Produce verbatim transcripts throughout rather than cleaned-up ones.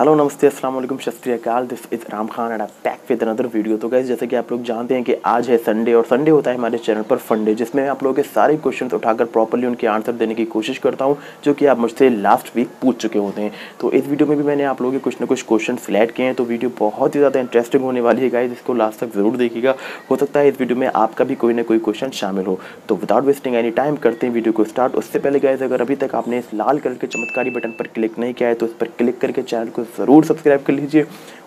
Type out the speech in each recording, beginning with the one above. Hello नमस्ते अस्सलाम वालेकुम सत श्री अकाल, this is Ram Khan and I am back with another video. तो गाइस जैसे कि आप लोग जानते हैं कि आज है संडे और संडे होता है हमारे चैनल पर फंडे, जिसमें मैं आप लोगों के सारे क्वेश्चंस उठाकर प्रॉपर्ली उनके आंसर देने की कोशिश करता हूं जो कि आप मुझसे लास्ट वीक पूछ चुके होते हैं। तो इस वीडियो में भी मैंने आप लोगों के कुछ ना कुछ क्वेश्चन सिलेक्ट किए हैं, तो वीडियो बहुत ही ज़्यादा इंटरेस्टिंग होने वाली है गाइस, इसको लास्ट तक ज़रूर देखिएगा। हो सकता है इस वीडियो में आपका भी कोई ना कोई क्वेश्चन शामिल हो। तो विदाउट वेस्टिंग एनी टाइम करते हैं वीडियो को स्टार्ट। उससे पहले गाइस अगर अभी तक आपने इस लाल कलर के चमत्कारी बटन पर क्लिक नहीं किया है तो इस पर क्लिक करके चैनल को ज़रूर सब्सक्राइब कर लीजिए।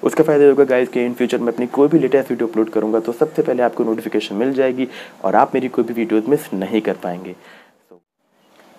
उसका फ़ायदा होगा गाइस कि इन फ्यूचर मैं अपनी कोई भी लेटेस्ट वीडियो अपलोड करूँगा तो सबसे पहले आपको नोटिफिकेशन मिल जाएगी और आप मेरी कोई भी वीडियोज़ मिस नहीं कर पाएंगे।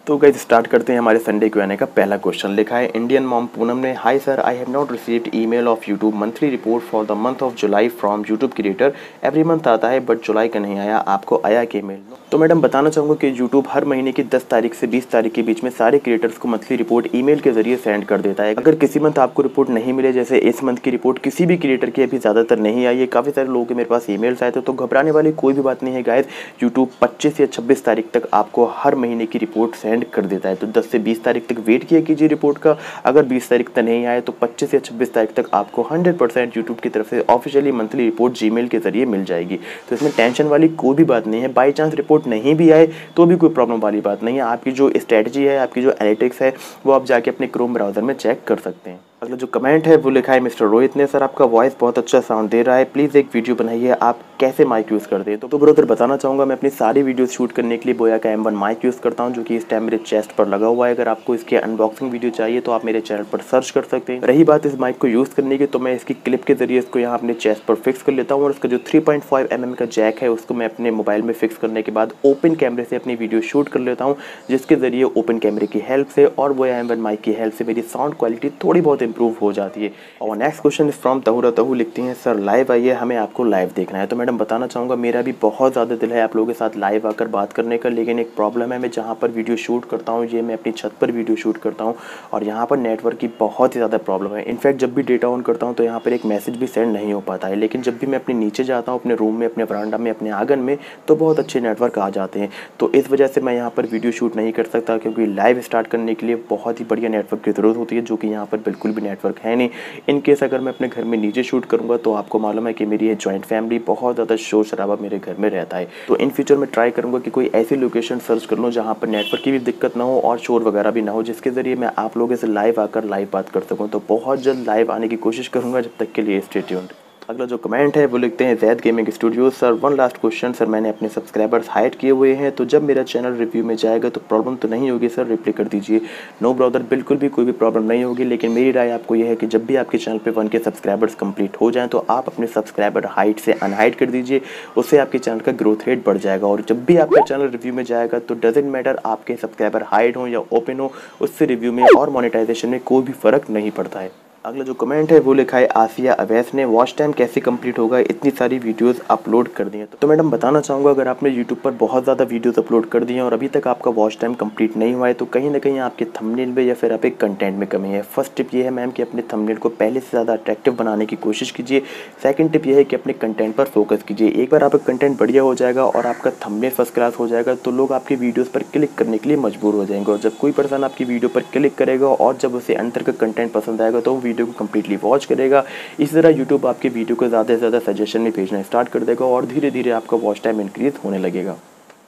तो गाइस स्टार्ट करते हैं हमारे संडे क्यू एंड ए का पहला क्वेश्चन। लिखा है इंडियन मोमपोनम ने, hi sir, I have not received email of YouTube monthly report for the month of July from YouTube creator. Every month आता है बट जुलाई का नहीं आया, आपको आया कि ईमेल? तो मैडम बताना चाहूँगा कि यूट्यूब हर महीने की दस तारीख से बीस तारीख के बीच में सारे क्रिएटर्स को मंथली रिपोर्ट ईमेल के जरिए सेंड कर देता है। अगर किसी मंथ आपको रिपोर्ट नहीं मिले, जैसे इस मंथ की रिपोर्ट किसी भी क्रिएटर की अभी ज़्यादातर नहीं आई है, काफ़ी सारे लोगों के मेरे पास ईमेल्स आए थे, तो घबराने वाली कोई भी बात नहीं है गाइस। यूट्यूब पच्चीस या छब्बीस तारीख तक आपको हर महीने की रिपोर्ट सेंड कर देता है, तो दस से बीस तारीख तक वेट किया कीजिए रिपोर्ट का। अगर बीस तारीख तक नहीं आए तो पच्चीस या छब्बीस तारीख तक आपको हंड्रेड परसेंट यूट्यूब की तरफ से ऑफिशियली मंथली रिपोर्ट जीमेल के जरिए मिल जाएगी, तो इसमें टेंशन वाली कोई भी बात नहीं है। बाई चांस रिपोर्ट नहीं भी आए तो भी कोई प्रॉब्लम वाली बात नहीं है। आपकी जो स्ट्रैटेजी है, आपकी जो एनालिटिक्स है, वो आप जाके अपने क्रोम ब्राउजर में चेक कर सकते हैं। अगला जो कमेंट है वो लिखा है मिस्टर रोहित ने, सर आपका वॉइस बहुत अच्छा साउंड दे रहा है, प्लीज़ एक वीडियो बनाइए आप कैसे माइक यूज़ करते हैं। तो, तो ब्रोदर बताना चाहूँगा मैं अपनी सारी वीडियोस शूट करने के लिए बोया का एम वन माइक यूज़ करता हूँ जो कि इस टाइम मेरे चेस्ट पर लगा हुआ है। अगर आपको इसके अनबॉक्सिंग वीडियो चाहिए तो आप मेरे चैनल पर सर्च कर सकते हैं। रही बात इस माइक को यूज़ करने की, तो मैं इसकी क्लिप के जरिए इसको यहाँ अपने चेस्ट पर फिक्स कर लेता हूँ और इसका जो three point five M M का जैक है उसको मैं अपने मोबाइल में फिक्स करने के बाद ओपन कैमरे से अपनी वीडियो शूट कर लेता हूँ, जिसके ज़रिए ओपन कैमरे की हेल्प से और बोया एम वन माइक की हेल्प से मेरी साउंड क्वालिटी थोड़ी बहुत इंप्रूव हो जाती है। और नेक्स्ट क्वेश्चन फ्रॉम तहुरेत ताहू लिखती हैं, सर लाइव आइए, हमें आपको लाइव देखना है। तो मैडम बताना चाहूँगा मेरा भी बहुत ज़्यादा दिल है आप लोगों के साथ लाइव आकर बात करने का, लेकिन एक प्रॉब्लम है, मैं जहाँ पर वीडियो शूट करता हूँ, ये मैं अपनी छत पर वीडियो शूट करता हूँ और यहाँ पर नेटवर्क की बहुत ही ज़्यादा प्रॉब्लम है। इनफैक्ट जब भी डेटा ऑन करता हूँ तो यहाँ पर एक मैसेज भी सेंड नहीं हो पाता है, लेकिन जब भी मैं अपने नीचे जाता हूँ, अपने रूम में, अपने बरामदा में, अपने आंगन में, तो बहुत अच्छे नेटवर्क आ जाते हैं। तो इस वजह से मैं यहाँ पर वीडियो शूट नहीं कर सकता, क्योंकि लाइव स्टार्ट करने के लिए बहुत ही बढ़िया नेटवर्क की ज़रूरत होती है, जो कि यहाँ पर बिल्कुल भी नेटवर्क है नहीं। इन केस अगर मैं अपने घर में नीचे शूट करूँगा तो आपको मालूम है कि मेरी ये जॉइंट फैमिली, बहुत ज़्यादा शोर शराबा मेरे घर में रहता है। तो इन फ्यूचर मैं ट्राई करूँगा कि कोई ऐसी लोकेशन सर्च कर लूँ जहाँ पर नेटवर्क की भी दिक्कत ना हो और शोर वगैरह भी ना हो, जिसके ज़रिए मैं आप लोगों से लाइव आकर लाइव बात कर सकूँ। तो बहुत जल्द लाइव आने की कोशिश करूँगा, जब तक के लिए स्टे ट्यून्ड। अगला जो कमेंट है वो लिखते हैं Zaid gaming studios, sir one last question, sir मैंने अपने सब्सक्राइबर्स हाइड किए हुए हैं, तो जब मेरा चैनल रिव्यू में जाएगा तो प्रॉब्लम तो नहीं होगी सर, रिप्लाई कर दीजिए। नो ब्रदर, बिल्कुल भी कोई भी प्रॉब्लम नहीं होगी, लेकिन मेरी राय आपको यह है कि जब भी आपके चैनल पे वन के सब्सक्राइबर्स कंप्लीट हो जाएँ तो आप अपने सब्सक्राइबर हाइड से अनहाइड कर दीजिए, उससे आपके चैनल का ग्रोथ रेट बढ़ जाएगा। और जब भी आपका चैनल रिव्यू में जाएगा तो डजेंट मैटर आपके सब्सक्राइबर हाइड हों या ओपन हो, उससे रिव्यू में और मोनेटाइजेशन में कोई भी फ़र्क नहीं पड़ता है। अगला जो कमेंट है वो लिखा है आसिया अवैस ने, वॉच टाइम कैसे कंप्लीट होगा, इतनी सारी वीडियोस अपलोड कर दी हैं। तो मैडम बताना चाहूँगा अगर आपने यूट्यूब पर बहुत ज़्यादा वीडियोस अपलोड कर दी हैं और अभी तक आपका वॉच टाइम कंप्लीट नहीं हुआ है, तो कहीं ना कहीं आपके थंबनेल में या फिर आपके कंटेंट में कमी है। फर्स्ट टिप ये है मैम कि अपने थंबनेल को पहले से ज़्यादा अट्रैक्टिव बनाने की कोशिश कीजिए। सेकेंड टिप यह है कि अपने कंटेंट पर फोकस कीजिए। एक बार आपका कंटेंट बढ़िया हो जाएगा और आपका थंबनेल फर्स्ट क्लास हो जाएगा तो लोग आपकी वीडियोज़ पर क्लिक करने के लिए मजबूर हो जाएंगे, और जब कोई पर्सन आपकी वीडियो पर क्लिक करेगा और जब उसे अंतर का कंटेंट पसंद आएगा तो वीडियो को कंप्लीटली वॉच करेगा। इस तरह यूट्यूब आपके वीडियो को ज़्यादा से ज़्यादा सजेशन में भेजना स्टार्ट कर देगा और धीरे धीरे आपका वॉच टाइम इंक्रीज होने लगेगा।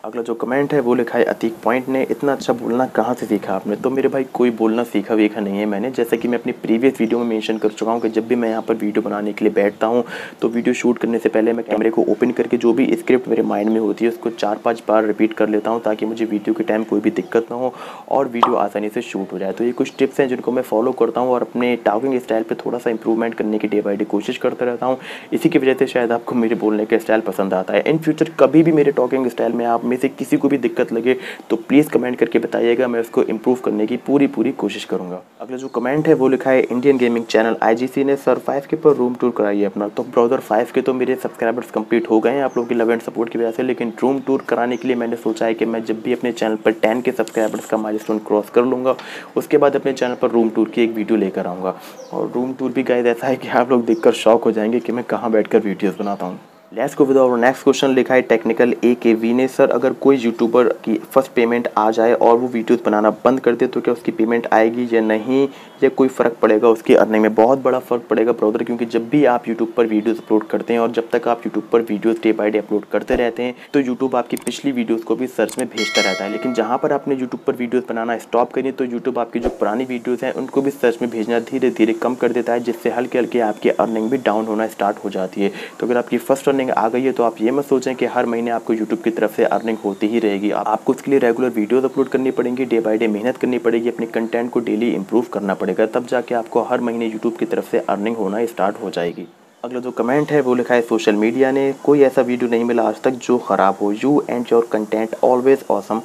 अगला जो कमेंट है वो लिखा है अतीक पॉइंट ने, इतना अच्छा बोलना कहाँ से सीखा आपने? तो मेरे भाई कोई बोलना सीखा वीखा नहीं है मैंने। जैसे कि मैं अपनी प्रीवियस वीडियो में मेंशन कर चुका हूँ कि जब भी मैं यहाँ पर वीडियो बनाने के लिए बैठता हूँ तो वीडियो शूट करने से पहले मैं कैमरे को ओपन करके जो भी स्क्रिप्ट मेरे माइंड में होती है उसको चार पाँच बार रिपीट कर लेता हूँ, ताकि मुझे वीडियो के टाइम कोई भी दिक्कत ना हो और वीडियो आसानी से शूट हो जाए। तो ये कुछ टिप्स हैं जिनको मैं फॉलो करता हूँ और अपने टॉकिंग स्टाइल पर थोड़ा सा इंप्रूवमेंट करने की डे बाई डे कोशिश करता रहता हूँ। इसी की वजह से शायद आपको मेरे बोलने का स्टाइल पसंद आता है। इन फ्यूचर कभी भी मेरे टॉकिंग स्टाइल में आप से किसी को भी दिक्कत लगे तो प्लीज़ कमेंट करके बताइएगा, मैं उसको इंप्रूव करने की पूरी पूरी कोशिश करूंगा। अगला जो कमेंट है वो लिखा है इंडियन गेमिंग चैनल आईजीसी ने, सर फाइव के पर रूम टूर कराइए अपना। तो ब्राउज़र फाइव के तो मेरे सब्सक्राइबर्स कंप्लीट हो गए हैं आप लोगों की लव एंड सपोर्ट की वजह से, लेकिन रूम टूर कराने के लिए मैंने सोचा है कि मैं जब भी अपने चैनल पर टेन के सब्सक्राइबर्स का माइलस्टोन क्रॉस कर लूँगा उसके बाद अपने चैनल पर रूम टूर की एक वीडियो लेकर आऊँगा। और रूम टूर भी गाइस ऐसा है कि आप लोग देखकर शॉक हो जाएंगे कि मैं कहाँ बैठकर वीडियोज़ बनाता हूँ। Let's go with our next question. लिखा है टेक्निकल ए के वी ने, सर अगर कोई यूट्यूबर की फर्स्ट पेमेंट आ जाए और वो वीडियोस बनाना बंद कर दे तो क्या उसकी पेमेंट आएगी या नहीं, या कोई फ़र्क पड़ेगा उसकी अर्निंग में, बहुत बड़ा फ़र्क पड़ेगा ब्राउज़र, क्योंकि जब भी आप यूट्यूब पर वीडियोस अपलोड करते हैं और जब तक आप यूट्यूब पर videos day by day upload करते रहते हैं तो यूट्यूब आपकी पिछली वीडियोस को भी सर्च में भेजता रहता है। लेकिन जहाँ पर आपने यूट्यूब पर वीडियोस बनाना स्टॉप करिए तो यूट्यूब आपकी जो पुरानी वीडियोज़ हैं उनको भी सर्च में भेजना धीरे धीरे कम कर देता है, जिससे हल्के हल्के आपकी अर्निंग भी डाउन होना स्टार्ट हो जाती है। तो अगर आपकी फर्स्ट अर्निंग आ गई है तो आप ये मत सोचें कि हर महीने आपको यूट्यूब की तरफ से अर्निंग होती ही रहेगी। आपको उसके लिए रेगुलर वीडियोज़ अपलोड करनी पड़ेंगी, डे बाय डे मेहनत करनी पड़ेगी, अपने कंटेंट को डेली इंप्रूव करना पड़ेगा, तब जाके आपको हर महीने यूट्यूब की तरफ से अर्निंग होना स्टार्ट हो जाएगी। अगला जो कमेंट है वो लिखा है सोशल मीडिया ने, कोई ऐसा वीडियो नहीं मिला आज तक जो ख़राब हो, you and your content always awesome.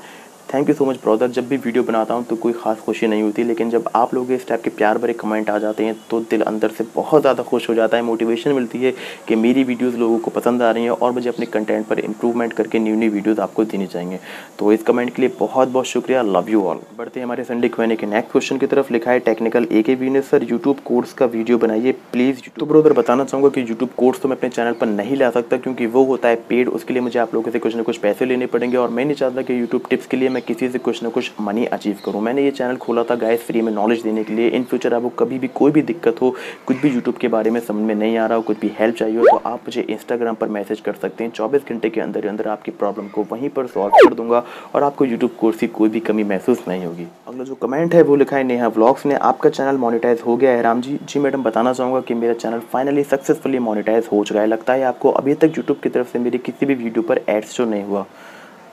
Thank you so much brother, जब भी वीडियो बनाता हूँ तो कोई ख़ास खुशी नहीं होती, लेकिन जब आप लोग इस टाइप के प्यार भरे कमेंट आ जाते हैं तो दिल अंदर से बहुत ज़्यादा खुश हो जाता है, मोटिवेशन मिलती है कि मेरी वीडियोस लोगों को पसंद आ रही हैं और मुझे अपने कंटेंट पर इंप्रूवमेंट करके न्यू न्यू वीडियोस आपको देनी चाहिए। तो इस कमेंट के लिए बहुत बहुत शुक्रिया, लव यू ऑल। बढ़ते हैं हमारे संडे क्वेने के नेक्स्ट क्वेश्चन की तरफ, लिखा है टेक्निकल ए के वी ने, सर यूट्यूब कोर्स का वीडियो बनाइए प्लीज़। तो ब्रदर बताना चाहूँगा कि यूट्यूब कोर्स तो मैं अपने चैनल पर नहीं ला सकता क्योंकि वो होता है पेड, उसके लिए मुझे आप लोगों से कुछ ना कुछ पैसे लेने पड़ेंगे और मैं नहीं चाहता कि यूट्यूब टिप्स के लिए मैं किसी से कुछ ना कुछ मनी अचीव करूं। मैंने ये चैनल खोला था गाइस फ्री में नॉलेज देने के लिए। इन फ्यूचर आपको कभी भी कोई भी दिक्कत हो, कुछ भी यूट्यूब के बारे में समझ में नहीं आ रहा हो, कुछ भी हेल्प चाहिए हो तो आप मुझे इंस्टाग्राम पर मैसेज कर सकते हैं। चौबीस घंटे के अंदर अंदर आपकी प्रॉब्लम को वहीं पर सॉल्व कर दूंगा और आपको यूट्यूब कोर्स की कोई भी कमी महसूस नहीं होगी। अगला जो कमेंट है वो लिखा है नेहा व्लॉग्स ने, आपका चैनल मोनिटाइज हो गया है राम जी? जी मैडम, बताना चाहूँगा कि मेरा चैनल फाइनली सक्सेसफुली मोनिटाइज हो चुका है। लगता है आपको अभी तक यूट्यूब की तरफ से मेरी किसी भी वीडियो पर एड्स शो नहीं हुआ,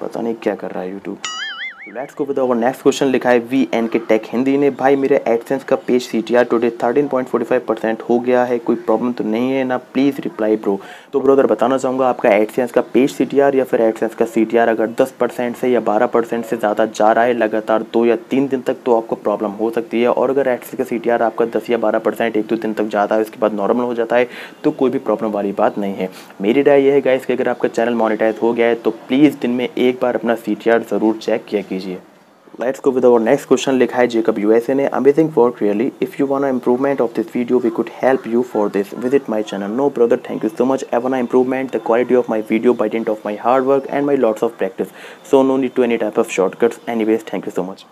पता नहीं क्या कर रहा है YouTube. Let's go with our next question, लिखा है V N K tech Hindi ने, भाई मेरे एडसेंस का page CTR today thirteen point four five percent हो गया है, कोई प्रॉब्लम तो नहीं है ना, प्लीज़ रिप्लाई ब्रो। तो ब्रोदर बताना चाहूँगा आपका एडसेंस का पेज सीटीआर या फिर एडसेंस का सीटीआर अगर टेन परसेंट से या ट्वेल्व परसेंट से ज़्यादा जा रहा है लगातार दो या तीन दिन तक तो आपको प्रॉब्लम हो सकती है, और अगर एडसेंस का सीटीआर आपका दस या ट्वेल्व परसेंट एक दो दिन तक जाता है उसके बाद नॉर्मल हो जाता है तो कोई भी प्रॉब्लम वाली बात नहीं है। मेरी राय यह है गाइस कि अगर आपका चैनल मोनिटाइज हो गया है तो प्लीज़ दिन में एक बार अपना सीटीआर ज़रूर चेक किया कीजिए। Let's go with our next question, लिखा है जेकब यूएसए ने, amazing work really, if you want improvement of this video we could help you for this, visit my channel. No brother, thank you so much, I want improvement the quality of my video by dint of my hard work and my lots of practice, so no need to any type of shortcuts, anyways thank you so much.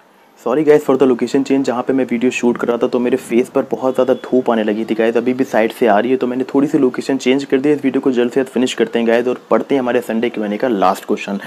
Sorry guys for the location change, जहाँ पे मैं video shoot कर रहा था तो मेरे face पर बहुत ज़्यादा धूप आने लगी थी गाइज, अभी भी साइड से आ रही है, तो मैंने थोड़ी सी लोकेशन चेंज कर दी। इस वीडियो को जल्द से जल्द फिनिश करते हैं गाइज और पढ़ते हैं हमारे संडे क्वेश्चन का लास्ट क्वेश्चन,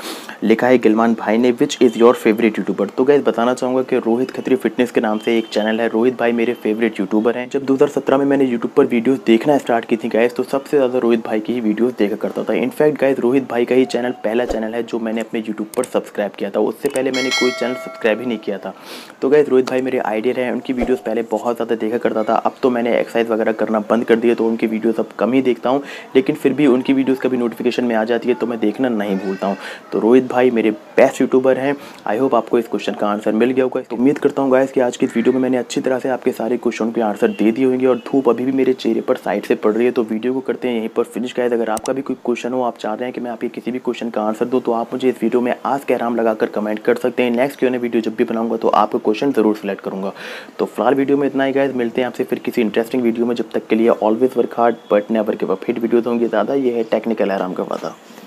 लिखा है गिलमान भाई ने, which is your favourite YouTuber? तो गाइज बताना चाहूँगा कि रोहित खत्री फिटनेस के नाम से एक चैनल है, रोहित भाई मेरे फेवरेट यूट्यूबर हैं। जब दो हज़ार सत्रह में मैंने यूट्यूब पर वीडियोज़ देखना स्टार्ट की थी गाइज तो सबसे ज़्यादा रोहित भाई की ही वीडियोज़ देखा करता था। इनफैक्ट गाइज रोहित भाई का ही चैनल पहला चैनल है जो मैंने अपने यूट्यूब पर सब्सक्राइब किया था, उससे पहले मैंने कोई चैनल सब्सक्राइब ही नहीं किया था। तो गाइस रोहित भाई मेरे आइडियल हैं, उनकी वीडियोस पहले बहुत ज़्यादा देखा करता था, अब तो मैंने एक्सरसाइज वगैरह करना बंद कर दिए तो उनकी वीडियोस अब कम ही देखता हूँ, लेकिन फिर भी उनकी वीडियोस कभी नोटिफिकेशन में आ जाती है तो मैं देखना नहीं भूलता हूँ। तो रोहित भाई मेरे बेस्ट यूट्यूबर हैं। आई होप आपको इस क्वेश्चन का आंसर मिल गया होगा। तो उम्मीद करता हूँ गाइस कि आज की इस वीडियो में मैंने अच्छी तरह से आपके सारे क्वेश्चन के आंसर दे दिए होंगे, और धूप अभी भी मेरे चेहरे पर साइड से पड़ रही है। तो वीडियो को करते हैं यहीं पर फिनिश गाइस। अगर आपका भी कोई क्वेश्चन हो, आप चाह रहे हैं कि मैं आपके किसी भी क्वेश्चन का आंसर दूँ तो आप मुझे इस वीडियो में आज के आराम लगाकर कमेंट कर सकते हैं। नेक्स्ट क्यों वीडियो जब भी बनाऊंगा तो आपका क्वेश्चन जरूर सेलेक्ट करूंगा। तो फिलहाल वीडियो में इतना ही गाइस, मिलते हैं आपसे फिर किसी इंटरेस्टिंग वीडियो में। जब तक के लिए always work hard but never give up. Hit video होंगे ज़्यादा, ये है टेक्निकल आराम का वादा।